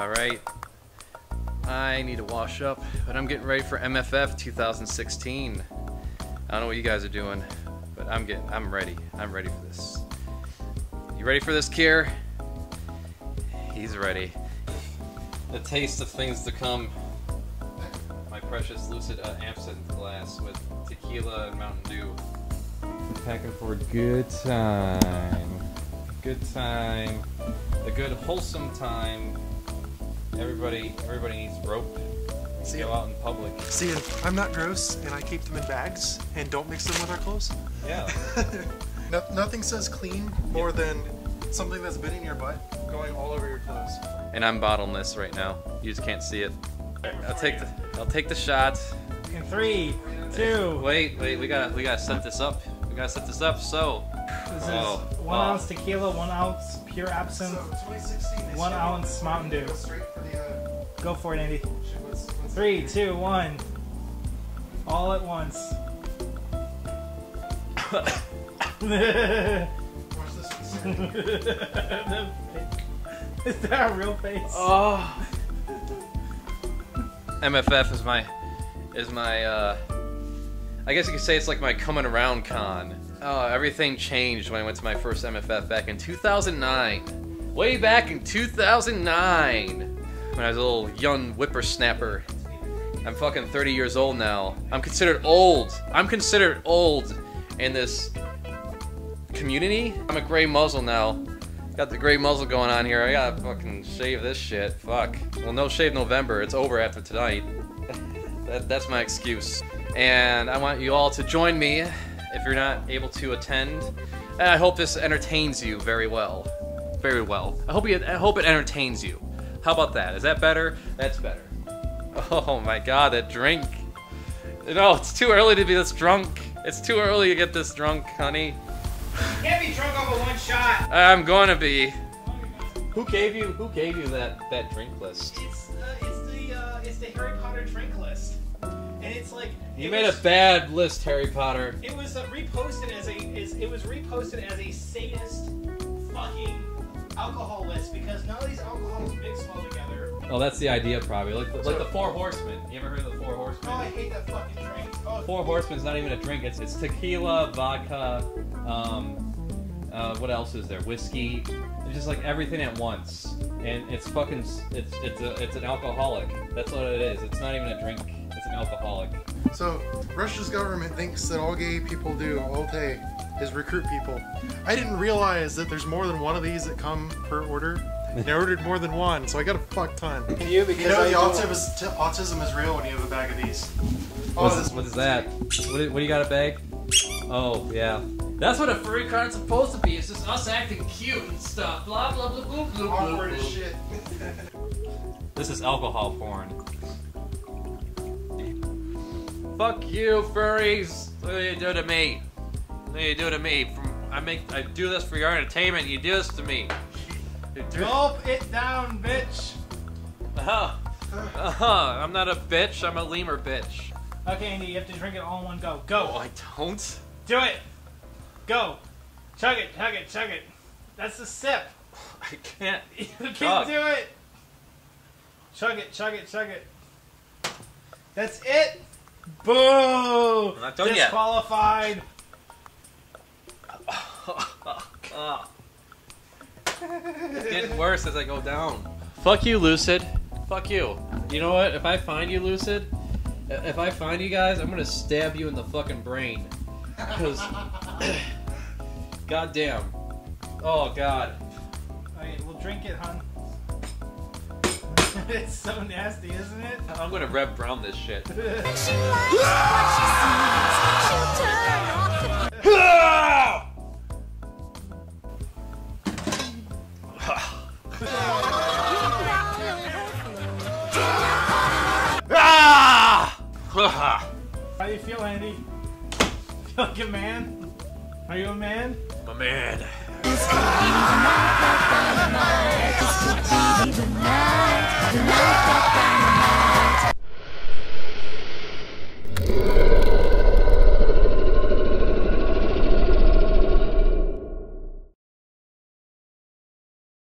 All right, I need to wash up, but I'm getting ready for MFF 2016. I don't know what you guys are doing, but I'm ready for this. You ready for this, Kier? He's ready. The taste of things to come. My precious Lucid Absinthe glass with tequila and Mountain Dew. We're packing for a good time. Good time. A good wholesome time. Everybody needs rope. See, go out in public. See, I'm not gross, and I keep them in bags, and don't mix them with our clothes. Yeah. No, nothing says clean more than something that's been in your butt going all over your clothes. And I'm bottomless right now. You just can't see it. I'll take the shot. In 3, 2. Wait. We gotta set this up. So. This is 1 ounce tequila, 1 ounce pure absinthe, so 1 ounce Mountain Dew. Go for it, Andy. 3, 2, 1. All at once. Is that a real face? Oh. MFF is my I guess you could say it's like my coming around con. Oh, everything changed when I went to my first MFF back in 2009. Way back in 2009. When I was a little young whippersnapper. I'm fucking 30 years old now. I'm considered old. In this community. I'm a gray muzzle now. Got the gray muzzle going on here. I gotta fucking shave this shit. Fuck. Well, no shave November. It's over after tonight. That's my excuse. And I want you all to join me if you're not able to attend. And I hope this entertains you very well. Very well. I hope it entertains you. How about that? Is that better? That's better. Oh my god, that drink. No, it's too early to be this drunk. It's too early to get this drunk, honey. You can't be drunk over one shot. I'm gonna be. Who gave you that drink list? It's the Harry Potter drink list. And it's like you made a bad list, Harry Potter. It was reposted as a sadist fucking alcohol list because none of these alcohols mix well together. Oh, that's the idea probably. Like the Four Horsemen. You ever heard of the Four Horsemen? Oh, I hate that fucking drink. Oh, Four Horsemen's not even a drink. It's tequila, vodka. What else is there? Whiskey. It's just like everything at once, and it's fucking. It's an alcoholic. That's what it is. It's not even a drink. It's an alcoholic. So, Russia's government thinks that all gay people do all day is recruit people. I didn't realize that there's more than one of these that come per order. And I ordered more than one, so I got a fuck ton. And you, because you know, autism is real when you have a bag of these. Oh, what is that? What do you got a bag? Oh, yeah. That's what a furry con's supposed to be. It's just us acting cute and stuff. Blah, blah, blah, blah, blah, blah. Awkward as shit. This is alcohol porn. Fuck you, furries! What do you do to me? What do you do to me? I do this for your entertainment. You do this to me. Gulp it down, bitch. I'm not a bitch. I'm a lemur bitch. Okay, Andy, you have to drink it all in one go. Go. Oh, I don't. Do it. Go. Chug it. Chug it. Chug it. That's a sip. I can't. You can do it. Chug it. Chug it. Chug it. That's it. Boo! I'm not done yet. Disqualified. It's getting worse as I go down. Fuck you, Lucid. Fuck you. You know what? If I find you, Lucid, if I find you guys, I'm gonna stab you in the fucking brain. Because, goddamn. Oh god. Alright, we'll drink it, hon. It's so nasty, isn't it? I'm gonna Rev Brown this shit. How do you feel, Andy? Feel like a man? Are you a man? I'm a man. Even night,